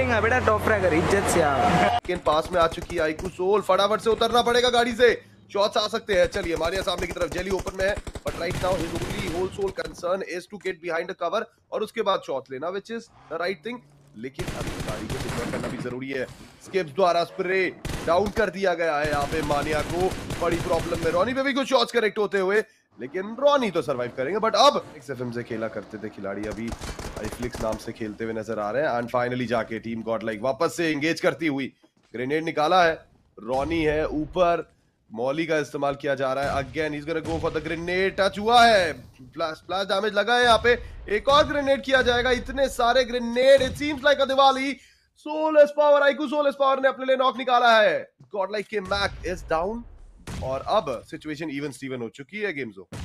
देगा बेटा टॉपरा कर इज्जत से लेकिन पास में आ चुकी है आइकू सोल। फटाफट से उतरना पड़ेगा गाड़ी से, शॉट्स आ सकते हैं। चलिए हमारे सामने की तरफ जेली ओपन में है but right now his only whole soul concern is to get behind the cover और उसके बाद शॉट लेना which is the right thing. लेकिन अभी गाड़ी को डिफेंड करना भी जरूरी है। स्किप्स द्वारा स्प्रे डाउन कर दिया गया है यहाँ पे मानिया को, बड़ी प्रॉब्लम में। रॉनी पे भी कुछ शॉट्स करेक्ट होते हुए लेकिन रॉनी तो सरवाइव करेंगे। बट अब XFM से खेला करते थे खिलाड़ी, अभी iFlix नाम से खेलते हुए नजर आ रहे हैं। एंड फाइनली जाके टीम गॉड लाइक वापस से एंगेज करती हुई ग्रेनेड निकाला है। रॉनी है ऊपर, मॉली का इस्तेमाल किया जा रहा है। Again is gonna go for the grenade, touch हुआ है, प्लास डैमेज लगा है यहाँ पे। एक और ग्रेनेड किया जाएगा। इतने सारे grenade, it seems like a Diwali. सोलस पावर, आइकू सोलस पावर ने अपने लिए नॉक निकाला है। गॉड लाइक के मैक इज डाउन और अब सिचुएशन इवन स्टीवन हो चुकी है। गेम जोन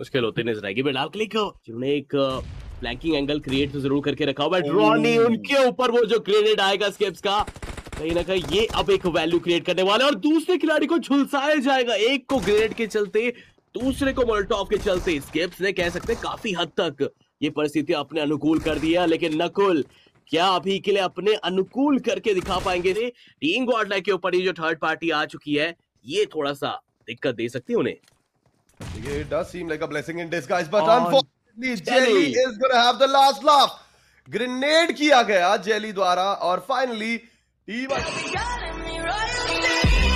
मुश्किल होती नजर आएगी बिलाल के लिए, जिन्होंने एक फ्लैंकिंग एंगल क्रिएट तो जरूर करके रखा हुआ है। रॉनी उनके ऊपर वो जो ग्रेनेड आएगा स्केप्स का, कहीं ना कहीं ये अब एक वैल्यू क्रिएट करने वाला है और दूसरे खिलाड़ी को झुलसाया जाएगा। एक को ग्रेनेड के चलते, दूसरे को मोल्टोव के चलते। स्केप्स ने कह सकते हैं काफी हद तक ये परिस्थिति अपने अनुकूल कर दिया, लेकिन नकुल क्या अभी के लिए अपने अनुकूल करके दिखा पाएंगे? टीम गॉड लाइक के ऊपर जो थर्ड पार्टी आ चुकी है ये थोड़ा सा दिक्कत दे सकती है उन्हें। It does seem like a blessing in disguise, but unfortunately Jelly is going to have the last laugh. Grenade किया गया Jelly द्वारा और फाइनली टीम